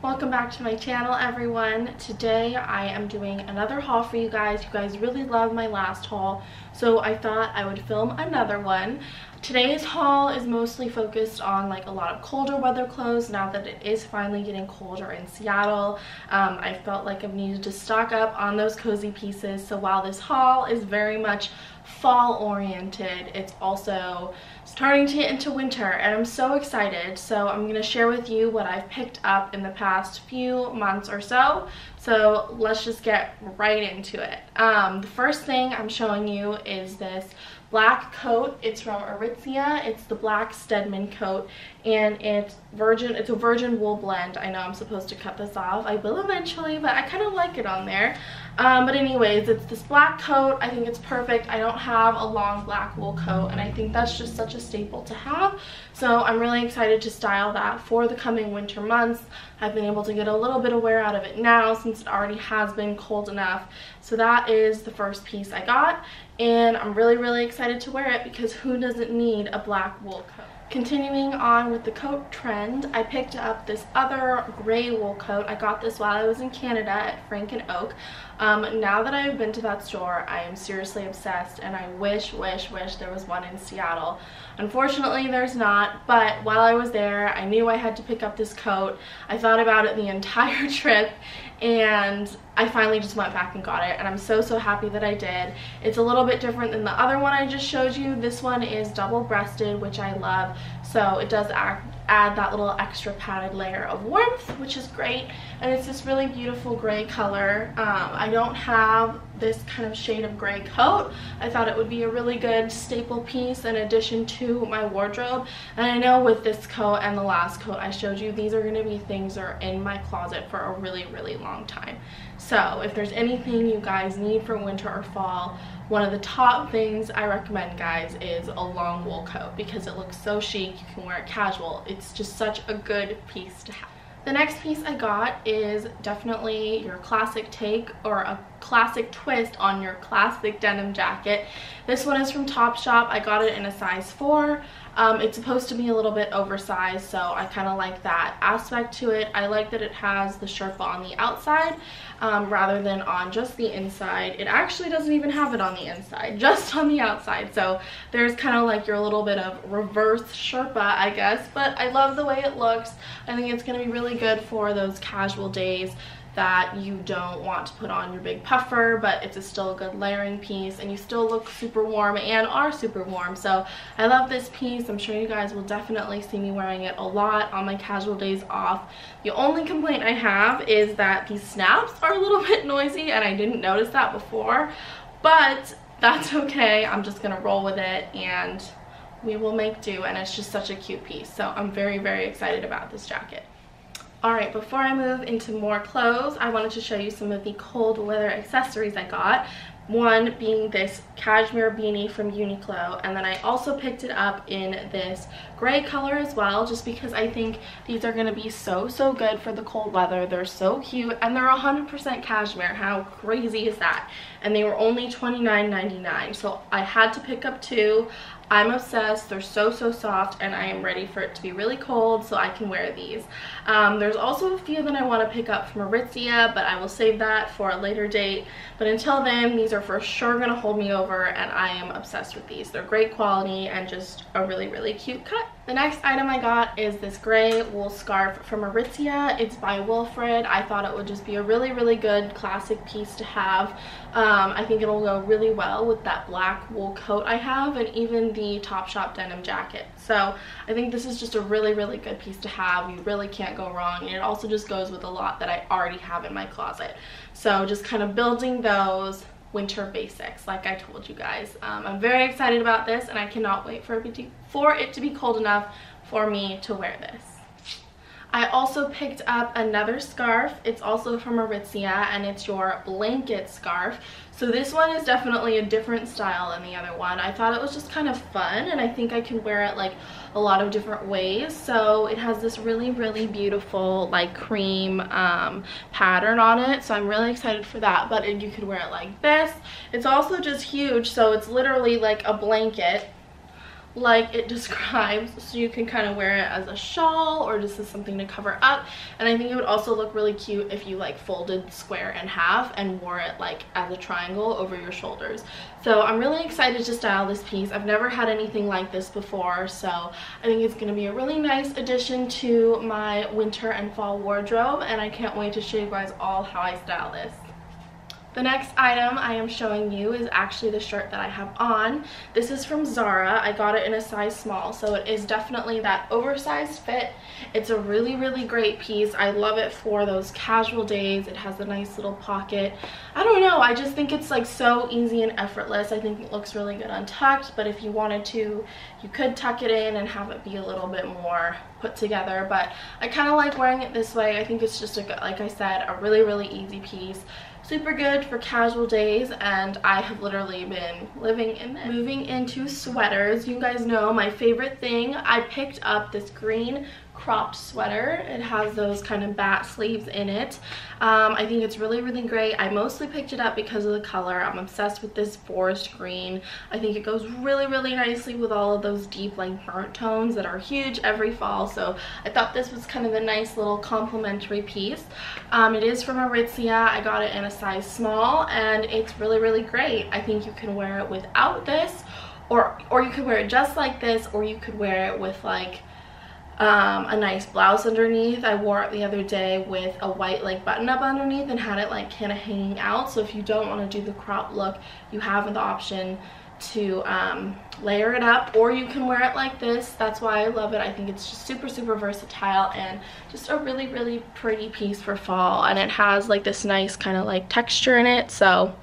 Welcome back to my channel, everyone. Today I am doing another haul for you guys. You guys really loved my last haul, so I thought I would film another one. Today's haul is mostly focused on like a lot of colder weather clothes now that it is finally getting colder in Seattle. I felt like I've needed to stock up on those cozy pieces. So while this haul is very much fall oriented, it's also starting to get into winter and I'm so excited. So I'm going to share with you what I've picked up in the past few months or so. So let's just get right into it. The first thing I'm showing you is this black coat. It's from Aritzia. It's the black Stedman coat and it's a virgin wool blend. I know I'm supposed to cut this off. I will eventually, but I kind of like it on there. But anyways, it's this black coat. I think it's perfect. I don't have a long black wool coat and I think that's just such a staple to have. So I'm really excited to style that for the coming winter months. I've been able to get a little bit of wear out of it now since it already has been cold enough. So that is the first piece I got. And I'm really excited to wear it because who doesn't need a black wool coat? Continuing on with the coat trend, I picked up this other gray wool coat. I got this while I was in Canada at Frank and Oak. Now that I've been to that store, I am seriously obsessed and I wish there was one in Seattle. Unfortunately, there's not, but while I was there, I knew I had to pick up this coat. I thought about it the entire trip and I finally just went back and got it, and I'm so happy that I did. It's a little bit different than the other one I just showed you. This one is double-breasted, which I love, so it does add that little extra padded layer of warmth, which is great. And it's this really beautiful gray color. I don't have this kind of shade of gray coat. I thought it would be a really good staple piece in addition to my wardrobe. And I know with this coat and the last coat I showed you, these are going to be things that are in my closet for a really long time. So if there's anything you guys need for winter or fall, one of the top things I recommend, guys, is a long wool coat because it looks so chic. You can wear it casual. It's just such a good piece to have. The next piece I got is definitely your classic take or a classic twist on your classic denim jacket. This one is from Topshop. I got it in a size 4. It's supposed to be a little bit oversized, so I kind of like that aspect to it. I like that it has the sherpa on the outside rather than on just the inside. It actually doesn't even have it on the inside, just on the outside. So there's kind of like your little bit of reverse sherpa, I guess, but I love the way it looks. I think it's going to be really good for those casual days that you don't want to put on your big puffer, but it's still a good layering piece and you still look super warm and are super warm. So I love this piece. I'm sure you guys will definitely see me wearing it a lot on my casual days off. The only complaint I have is that these snaps are a little bit noisy and I didn't notice that before, but that's okay. I'm just gonna roll with it and we will make do, and it's just such a cute piece. So I'm very excited about this jacket. Alright, before I move into more clothes, I wanted to show you some of the cold weather accessories I got. One being this cashmere beanie from Uniqlo, and then I also picked it up in this gray color as well, just because I think these are going to be so good for the cold weather. They're so cute, and they're 100% cashmere. How crazy is that? And they were only $29.99, so I had to pick up two. I'm obsessed. They're so soft, and I am ready for it to be really cold so I can wear these. There's also a few that I want to pick up from Aritzia, but I will save that for a later date. But until then, these are for sure gonna hold me over, and I am obsessed with these. They're great quality and just a really cute cut. The next item I got is this gray wool scarf from Aritzia. It's by Wilfred. I thought it would just be a really good classic piece to have. I think it'll go really well with that black wool coat I have and even the Topshop denim jacket. So I think this is just a really good piece to have. You really can't go wrong, and it also just goes with a lot that I already have in my closet. So just kind of building those winter basics like I told you guys. I'm very excited about this and I cannot wait for it to be cold enough for me to wear this. I also picked up another scarf. It's also from Aritzia and it's your blanket scarf. So this one is definitely a different style than the other one. I thought it was just kind of fun and I think I can wear it like a lot of different ways. So it has this really beautiful like cream pattern on it. So I'm really excited for that, but you could wear it like this. It's also just huge. So it's literally like a blanket like it describes, so you can kind of wear it as a shawl or just as something to cover up. And I think it would also look really cute if you like folded square in half and wore it like as a triangle over your shoulders. So I'm really excited to style this piece. I've never had anything like this before, so I think it's going to be a really nice addition to my winter and fall wardrobe, and I can't wait to show you guys all how I style this. The next item I am showing you is actually the shirt that I have on. This is from Zara. I got it in a size small, so it is definitely that oversized fit. It's a really, really great piece. I love it for those casual days. It has a nice little pocket. I don't know, I just think it's like so easy and effortless. I think it looks really good untucked, but if you wanted to, you could tuck it in and have it be a little bit more put together, but I kind of like wearing it this way. I think it's just, like I said, a really, really easy piece. Super good for casual days, and I have literally been living in this. Moving into sweaters, you guys know my favorite thing. I picked up this green cropped sweater. It has those kind of bat sleeves in it. I think it's really, really great. I mostly picked it up because of the color. I'm obsessed with this forest green. I think it goes really, really nicely with all of those deep like burnt tones that are huge every fall, so I thought this was kind of a nice little complimentary piece. It is from Aritzia. I got it in a size small, and it's really, really great. I think you can wear it without this, or you could wear it just like this, or you could wear it with like a nice blouse underneath. I wore it the other day with a white like button-up underneath and had it like kind of hanging out, so if you don't want to do the crop look, you have the option to layer it up, or you can wear it like this. That's why I love it. I think it's just super, super versatile and just a really, really pretty piece for fall, and it has like this nice kind of like texture in it, so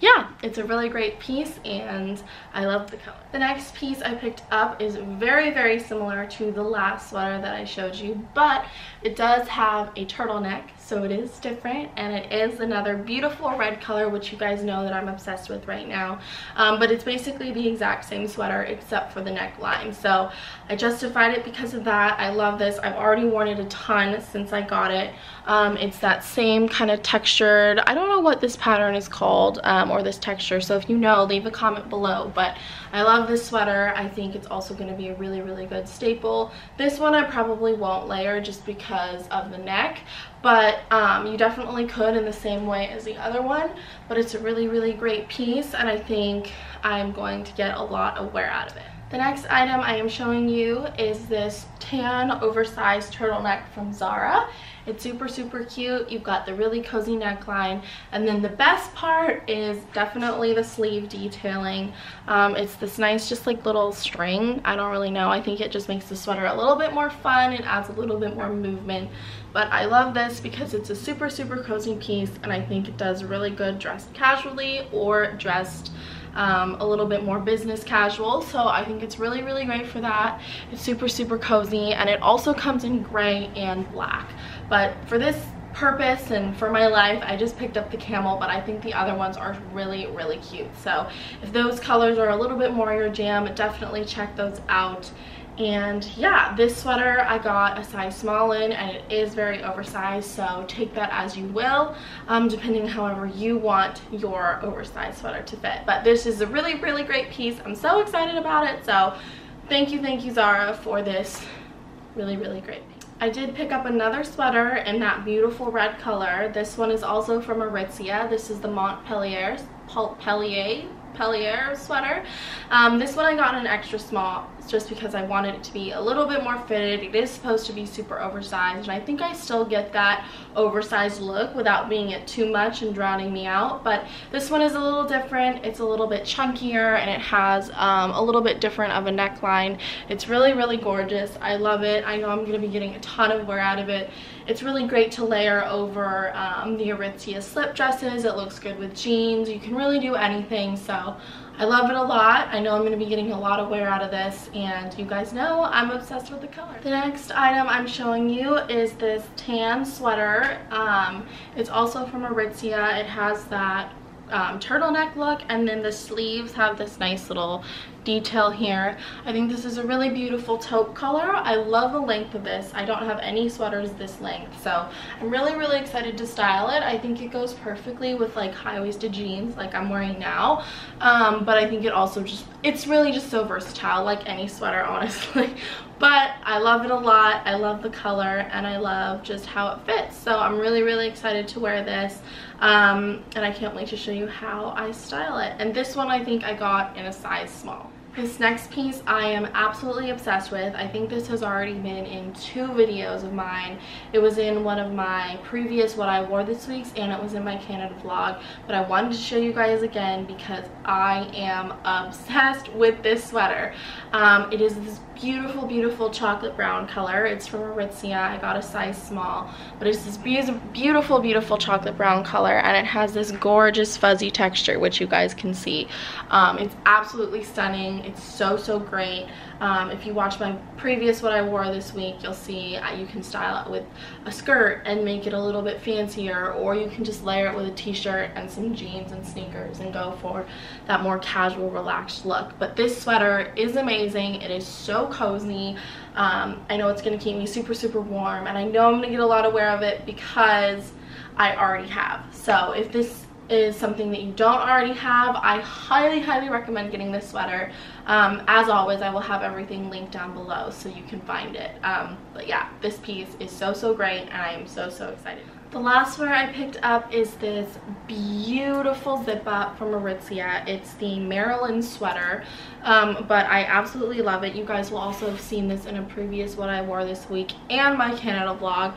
yeah, it's a really great piece and I love the color. The next piece I picked up is very, very similar to the last sweater that I showed you, but it does have a turtleneck, so it is different, and it is another beautiful red color, which you guys know that I'm obsessed with right now. But it's basically the exact same sweater except for the neckline, so I justified it because of that. I love this. I've already worn it a ton since I got it. It's that same kind of textured, I don't know what this pattern is called, or this texture, so if you know, leave a comment below, but I love this sweater. I think it's also going to be a really, really good staple. This one I probably won't layer just because of the neck, but you definitely could in the same way as the other one, but it's a really, really great piece, and I think I'm going to get a lot of wear out of it. The next item I am showing you is this tan oversized turtleneck from Zara. It's super, super cute. You've got the really cozy neckline, and then the best part is definitely the sleeve detailing. It's this nice just like little string. I don't really know. I think it just makes the sweater a little bit more fun and adds a little bit more movement, but I love this because it's a super, super cozy piece, and I think it does really good dressed casually or dressed a little bit more business casual, so I think it's really, really great for that. It's super, super cozy, and it also comes in gray and black, but for this purpose and for my life, I just picked up the camel, but I think the other ones are really, really cute, so if those colors are a little bit more your jam, definitely check those out. And yeah, this sweater I got a size small in, and it is very oversized, so take that as you will, depending however you want your oversized sweater to fit. But this is a really, really great piece. I'm so excited about it, so thank you Zara for this really, really great piece. I did pick up another sweater in that beautiful red color. This one is also from Aritzia. This is the Montpellier sweater. This one I got an extra small just because I wanted it to be a little bit more fitted. It is supposed to be super oversized, and I think I still get that oversized look without being it too much and drowning me out, but this one is a little different. It's a little bit chunkier, and it has a little bit different of a neckline. It's really, really gorgeous. I love it. I know I'm going to be getting a ton of wear out of it. It's really great to layer over the Aritzia slip dresses. It looks good with jeans. You can really do anything, so I love it a lot. I know I'm going to be getting a lot of wear out of this, and you guys know I'm obsessed with the color. The next item I'm showing you is this tan sweater. It's also from Aritzia. It has that turtleneck look, and then the sleeves have this nice little detail here. I think this is a really beautiful taupe color. I love the length of this. I don't have any sweaters this length, so I'm really excited to style it. I think it goes perfectly with like high-waisted jeans like I'm wearing now, but I think it also just, it's really just so versatile, like any sweater honestly. But I love it a lot. I love the color and I love just how it fits, so I'm really excited to wear this, and I can't wait to show you how I style it. And this one I think I got in a size small. This next piece I am absolutely obsessed with. I think this has already been in 2 videos of mine. It was in one of my previous what I wore this week's, and it was in my Canada vlog, but I wanted to show you guys again because I am obsessed with this sweater. It is this beautiful chocolate brown color. It's from Aritzia. I got a size small, but it's this beautiful chocolate brown color, and it has this gorgeous fuzzy texture which you guys can see. It's absolutely stunning. It's so great. If you watch my previous what I wore this week, you'll see you can style it with a skirt and make it a little bit fancier, or you can just layer it with a t-shirt and some jeans and sneakers and go for that more casual, relaxed look. But this sweater is amazing. It is so cozy. I know it's going to keep me super warm, and I know I'm going to get a lot of wear of it because I already have. So if this is something that you don't already have, I highly recommend getting this sweater. As always, I will have everything linked down below so you can find it. But yeah, this piece is so great, and I am so excited. The last sweater I picked up is this beautiful zip-up from Aritzia. It's the Marilyn sweater, but I absolutely love it. You guys will also have seen this in a previous what I wore this week and my Canada vlog,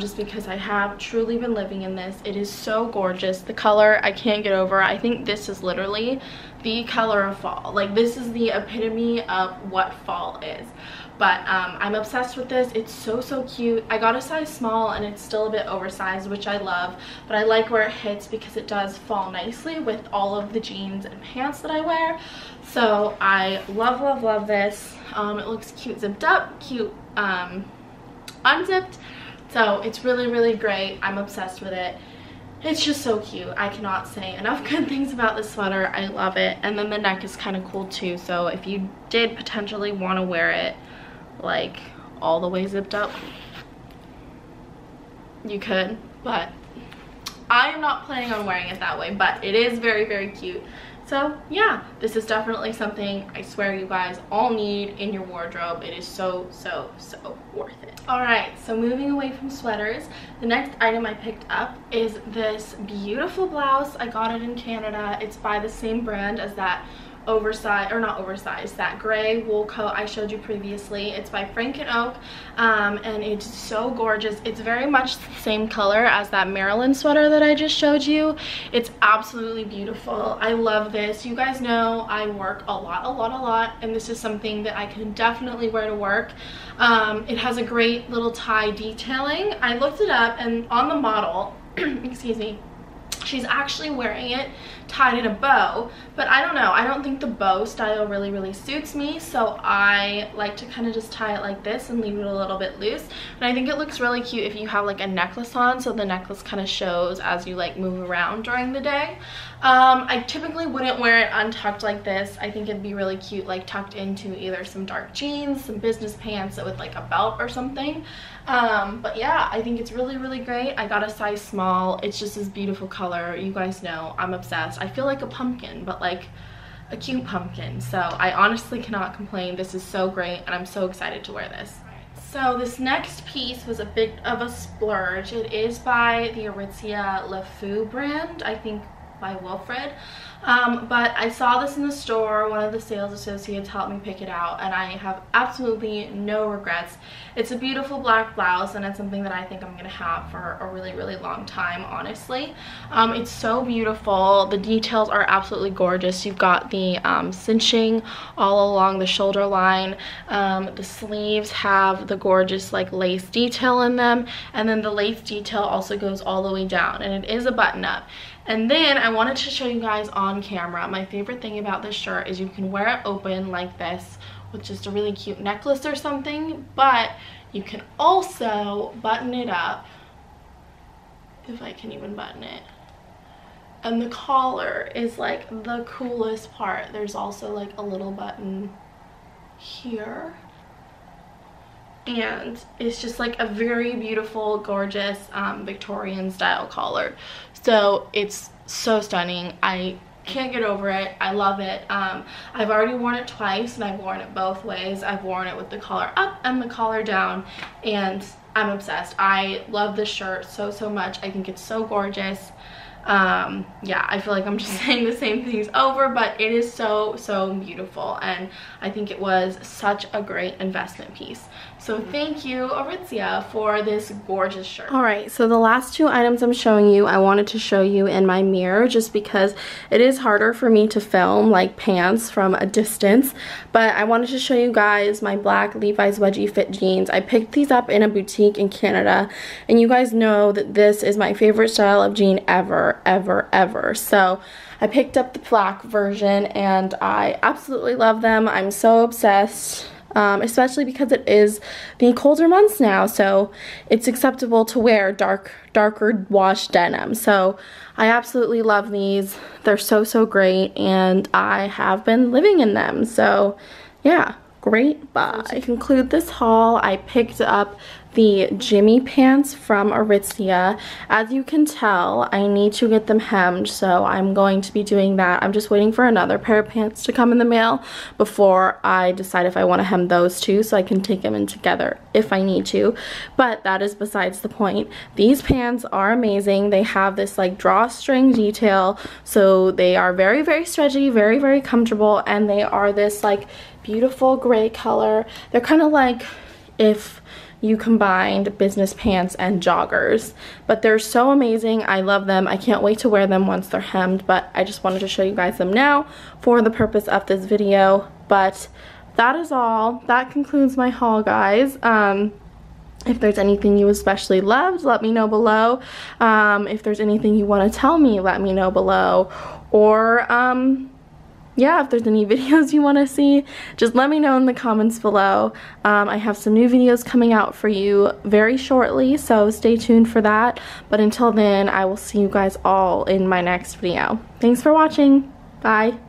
just because I have truly been living in this. It is so gorgeous. The color I can't get over. I think this is literally the color of fall. Like, this is the epitome of what fall is. But I'm obsessed with this. It's so cute. I got a size small and it's still a bit oversized, which I love, but I like where it hits because it does fall nicely with all of the jeans and pants that I wear. So I love this. It looks cute zipped up, cute unzipped, so it's really great. I'm obsessed with it. It's just so cute. I cannot say enough good things about this sweater. I love it. And then the neck is kind of cool too, so if you did potentially want to wear it like all the way zipped up, you could, but I am not planning on wearing it that way. But it is very cute. So yeah, this is definitely something I swear you guys all need in your wardrobe. It is so worth it. Alright, so moving away from sweaters, the next item I picked up is this beautiful blouse. I got it in Canada. It's by the same brand as that oversized, or not oversized, that gray wool coat I showed you previously. It's by Frank and Oak, and it's so gorgeous. It's very much the same color as that Marilyn sweater that I just showed you. It's absolutely beautiful. I love this. You guys know I work a lot, and this is something that I can definitely wear to work. It has a great little tie detailing. I looked it up, and on the model, excuse me, she's actually wearing it tied in a bow, but I don't know, I don't think the bow style really suits me, so I like to kind of just tie it like this and leave it a little bit loose. And I think it looks really cute if you have like a necklace on, so the necklace kind of shows as you like move around during the day. I typically wouldn't wear it untucked like this. I think it'd be really cute like tucked into either some dark jeans, some business pants with like a belt or something. But yeah, I think it's really great. I got a size small. It's just this beautiful color. You guys know I'm obsessed. I feel like a pumpkin, but like a cute pumpkin. So I honestly cannot complain. This is so great, and I'm so excited to wear this. So this next piece was a bit of a splurge. It is by the Aritzia LeFou brand, I think by Wilfred. But I saw this in the store. One of the sales associates helped me pick it out, and I have absolutely no regrets. It's a beautiful black blouse, and it's something that I think I'm gonna have for a really long time, honestly. It's so beautiful. The details are absolutely gorgeous. You've got the cinching all along the shoulder line. The sleeves have the gorgeous like lace detail in them, and then the lace detail also goes all the way down, and it is a button up. And then I wanted to show you guys on camera, my favorite thing about this shirt is you can wear it open like this with just a really cute necklace or something, but you can also button it up, if I can even button it, And the collar is like the coolest part. There's also like a little button here. And it's just like a very beautiful, gorgeous Victorian style collar. So it's so stunning. I can't get over it. I love it. I've already worn it twice, and I've worn it both ways. I've worn it with the collar up and the collar down, and I'm obsessed. I love this shirt so much. I think it's so gorgeous. Yeah, I feel like I'm just saying the same things over, but it is so beautiful, and I think it was such a great investment piece. So thank you, Aritzia, for this gorgeous shirt. All right, so the last two items I'm showing you, I wanted to show you in my mirror, just because it is harder for me to film like pants from a distance, but I wanted to show you guys my black Levi's Wedgie fit jeans. I picked these up in a boutique in Canada, and you guys know that this is my favorite style of jean ever. So I picked up the black version, and I absolutely love them. I'm so obsessed, especially because it is the colder months now, so it's acceptable to wear darker washed denim. So I absolutely love these. They're so great, and I have been living in them. So yeah, great buy. So to conclude this haul, I picked up the Jimmy pants from Aritzia. As you can tell, I need to get them hemmed, so I'm going to be doing that. I'm just waiting for another pair of pants to come in the mail before I decide if I want to hem those two, so I can take them in together if I need to. But that is besides the point. These pants are amazing. They have this like drawstring detail, so they are very stretchy, very comfortable, and they are this like beautiful gray color. They're kind of like if you combined business pants and joggers, but they're so amazing. I love them. I can't wait to wear them once they're hemmed, but I just wanted to show you guys them now for the purpose of this video. But that is all. That concludes my haul, guys. If there's anything you especially loved, let me know below. If there's anything you want to tell me, let me know below. Or yeah, if there's any videos you want to see, just let me know in the comments below. I have some new videos coming out for you very shortly, so stay tuned for that. But until then, I will see you guys all in my next video. Thanks for watching. Bye.